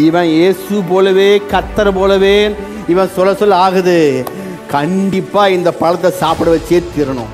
இவன் இயேசு போலவே கர்த்தர் போலவே இவன் சொல்ல சொல்ல ஆகுது. கண்டிப்பாக இந்த பழத்தை சாப்பிட வச்சே தீரணும்.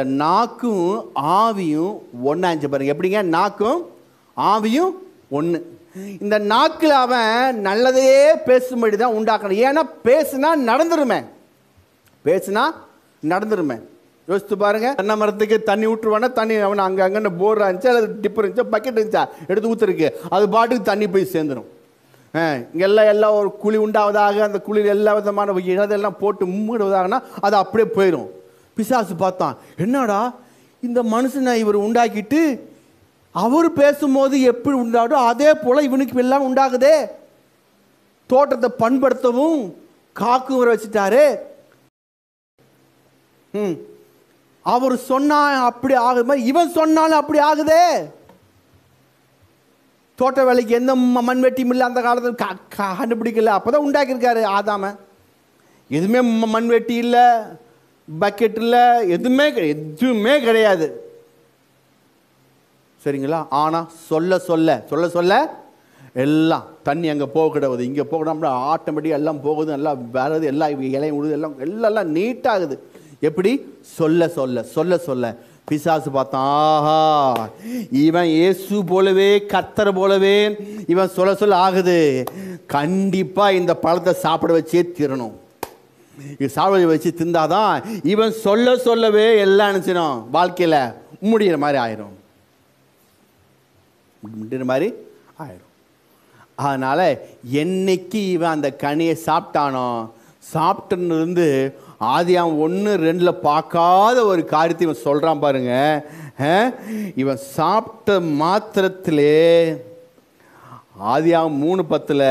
இந்த நாக்கும் ஆவியும் ஒன்னாச்சு பாருங்க. எப்படிங்க நாக்கும் ஆவியும் ஒன்று. இந்த நாக்கில் அவன் நல்லதையே பேசும்படி தான் உண்டாக்கணும். ஏன்னா பேசுனா நடந்துருமே. யோசித்து பாருங்க. தென்னை மரத்துக்கு தண்ணி ஊற்றுவானா, தண்ணி அவன் அங்கே அங்கே போர் இருந்துச்சா, அல்லது டிப்பர் இருந்துச்சா, பக்கெட் இருந்துச்சா, எடுத்து ஊற்றுருக்கு, அது பாட்டுக்கு தண்ணி போய் சேர்ந்துடும். எல்லாம் ஒரு குழி உண்டாவதாக, அந்த குழியில் எல்லா விதமான இழதெல்லாம் போட்டு மூடுவதாகனா அது அப்படியே போயிடும். பிசாசு பார்த்தான், என்னடா இந்த மனுஷனை இவர் உண்டாக்கிட்டு அவர் பேசும்போது எப்படி உண்டாடோ அதே போல் இவனுக்கு எல்லாம் உண்டாகுதே. தோட்டத்தை பண்படுத்தவும் காக்கும் வர வச்சுட்டாரு. அவர் சொன்னா அப்படி ஆகுது, இவன் சொன்னாலும் அப்படி ஆகுதே. தோட்ட வேலைக்கு எந்த மண்வெட்டியும் இல்லை, அந்த காலத்தில் கண்டுபிடிக்கல. அப்போதான் உண்டாக்கியிருக்காரு ஆதாம. எதுவுமே மண்வெட்டி இல்லை, பக்கெட்டில் எதுவுமே கிடையாது. சரிங்களா? ஆனால் சொல்ல சொல்ல எல்லாம் தண்ணி அங்கே போகக்கூடாது, இங்கே போகக்கூடாது, ஆட்டோமேட்டிக்காக எல்லாம் போகுது, எல்லாம் வேறது, எல்லாம் இலையும் விடுது, எல்லாம் நீட்டாகுது. எப்படி? சொல்ல பிசாசு பார்த்தான், ஆஹா இவன் இயேசு போலவே கர்த்தர் போலவே இவன் சொல்ல ஆகுது. கண்டிப்பாக இந்த பழத்தை சாப்பிட வச்சே தீரணும். சாப்பிட வச்சு திந்தாதான் இவன் சொல்லவே எல்லாம் நினச்சிடும், வாழ்க்கையில் முடிகிற மாதிரி ஆயிரும். அதனால் என்னைக்கு இவன் அந்த கனியை சாப்பிட்டுருந்து ஆதியாகமம் 1:2 பார்க்காத ஒரு காரியத்தை இவன் சொல்கிறான் பாருங்க. இவன் சாப்பிட்ட மாத்திரத்திலே ஆதியாகமம் 3:10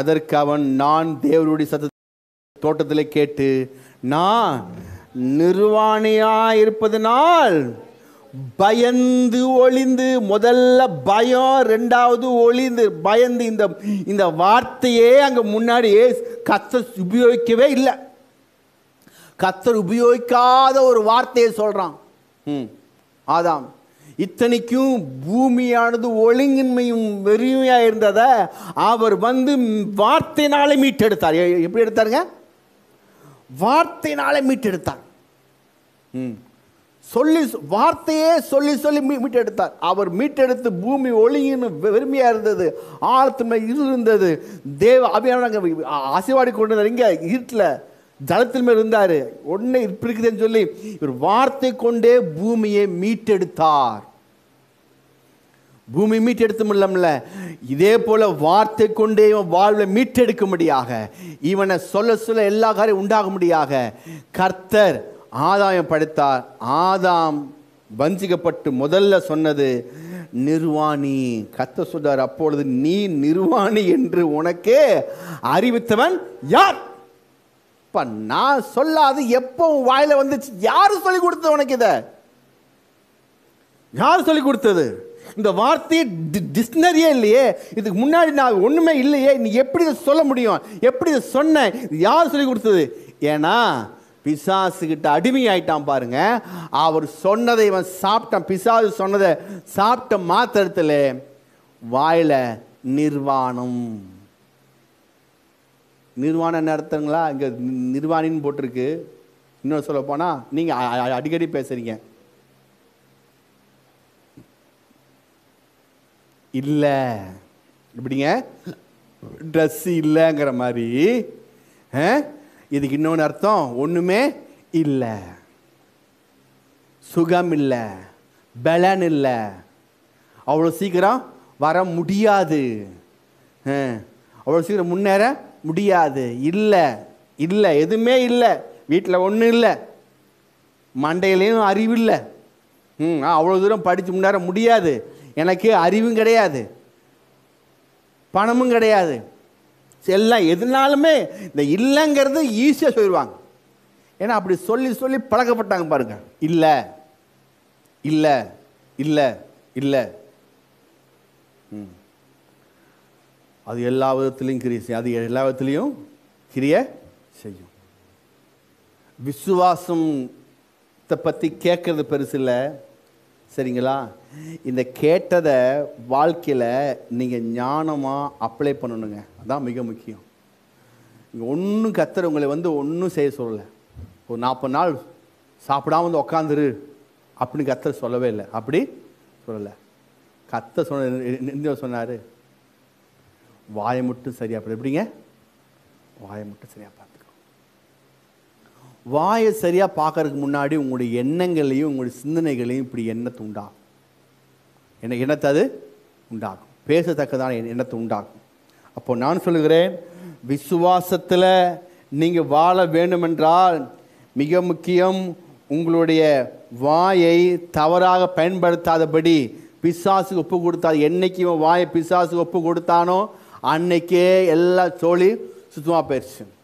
அதற்கு அவன், நான் தேவனுடைய சத்த தோட்டத்திலே கேட்டு நான் நிர்வாணியாக இருப்பதனால் பயந்து ஒளிந்து. முதல்ல பயம், ரெண்டாவது ஒளிந்து. பயந்து இந்த வார்த்தையே அங்கே முன்னாடி கர்த்தர் உபயோகிக்கவே இல்லை. கர்த்தர் உபயோகிக்காத ஒரு வார்த்தையை சொல்கிறான் ஆதாம். இத்தனைக்கும் பூமியானது ஒழுங்கின்மையும் வெறுமையாக இருந்ததை அவர் வந்து வார்த்தையினாலே மீட்டெடுத்தார். எப்படி எடுத்தாருங்க? வார்த்தையினாலே மீட்டெடுத்தார். வார்த்தையே சொல்லி மீட்டெடுத்தார். அவர் மீட்டெடுத்து பூமி ஒளியின் வெறுமையா இருந்தது, ஆழத்துமை இருந்தது, தேவ அபியானங்கள் அசைவாடி கொண்டு இங்கே இருட்டில் ஜலத்தின் மேல் இருந்தார். உடனே இப்படி இருக்குதுன்னு சொல்லி இவர் வார்த்தை கொண்டே பூமியை மீட்டெடுத்தார். பூமி மீட்டெடுத்து முடியல, இதே போல வார்த்தை கொண்டே இவன் வாழ்வை மீட்டெடுக்க முடியாக, இவனை சொல்ல எல்லா காரியம் உண்டாக முடியாக கர்த்தர் ஆதாயம் படைத்தார். ஆதாம் வஞ்சிக்கப்பட்டு முதல்ல சொன்னது நிர்வாணி. கர்த்தர் சொல்றார், அப்பொழுது நீ நிர்வாணி என்று உனக்கு அறிவித்தவன் யார்? இப்போ நான் சொல்லாது எப்போ வாயில் வந்துச்சு? யாரும் சொல்லிக் கொடுத்தது உனக்கு? இதை யார் சொல்லிக் கொடுத்தது? இந்த வார்த்தையை டிக்ஷனரியே இல்லையே, இதுக்கு முன்னாடி நான் ஒன்றுமே இல்லையே, நீ எப்படி இதை சொல்ல முடியும்? எப்படி இதை சொன்ன? யார் சொல்லிக் கொடுத்தது? ஏன்னா பிசாசுகிட்ட அடிமையாயிட்டான் பாருங்க. அவர் சொன்னதை இவன் சாப்பிட்டான். பிசாசு சொன்னதை சாப்பிட்ட மாத்திரத்தில் வாயில் நிர்வாணம். நிர்வாண நடத்துங்களா? இங்கே நிர்வாணின்னு போட்டிருக்கு. இன்னொரு சொல்ல போனால் நீங்கள் அடிக்கடி பேசுகிறீங்க. இல்லை இப்படிங்க ட்ரெஸ் இல்லைங்கிற மாதிரி. இதுக்கு இன்னொன்று அர்த்தம், ஒன்றுமே இல்லை, சுகம் இல்லை, பலன் இல்லை, அவ்வளோ சீக்கிரம் வர முடியாது, அவ்வளோ சீக்கிரம் முன்னேற முடியாது, இல்லை எதுவுமே இல்லை, வீட்டில் ஒன்றும் இல்லை, மண்டையிலையும் அறிவு இல்லை, அவ்வளோ தூரம் படித்து முன்னேற முடியாது, எனக்கு அறிவும் கிடையாது, பணமும் கிடையாது, எல்லாம் எதுனாலுமே இந்த இல்லைங்கிறது ஈஸியாக சொல்லிடுவாங்க. ஏன்னா அப்படி சொல்லி சொல்லி பழக்கப்பட்டாங்க பாருங்க. இல்லை இல்லை இல்லை இல்லை, அது எல்லா விதத்திலையும் கிரியை செய்யும், அது எல்லா விதத்திலையும் கிரியை செய்யும். விசுவாசத்தை பற்றி கேட்கறது பெருசு இல்லை, சரிங்களா? இந்த கேட்டதை வாழ்க்கையில் நீங்கள் ஞானமாக அப்ளை பண்ணணுங்க, அதான் மிக முக்கியம். இங்கே ஒன்றும் கர்த்தர் உங்களை வந்து ஒன்றும் செய்ய சொல்லலை. ஒரு 40 நாள் சாப்பிடாம வந்து உக்காந்துரு அப்படின்னு கர்த்தர் சொல்லவே இல்லை, அப்படி சொல்லலை. கர்த்தர் சொன்னார் வாயை மட்டும் சரியா பார்த்து. எப்படிங்க வாயை மட்டும் சரியாக பார்த்துக்கணும். வாயை சரியாக பார்க்கறதுக்கு முன்னாடி உங்களுடைய எண்ணங்களையும் உங்களுடைய சிந்தனைகளையும் இப்படி எண்ணத்தை உண்டாகும். எண்ணத்தை அது உண்டாகும், பேசத்தக்கதான எண்ணத்தை உண்டாகும். அப்போ நான் சொல்லுகிறேன், விசுவாசத்தில் நீங்கள் வாழ வேண்டுமென்றால் மிக முக்கியம் உங்களுடைய வாயை தவறாக பயன்படுத்தாதபடி பிசாசுக்கு ஒப்பு கொடுத்தாது. என்றைக்கு வாயை பிசாசுக்கு ஒப்பு கொடுத்தானோ அன்னைக்கே எல்லா சோழி சுத்தமாக போயிடுச்சு.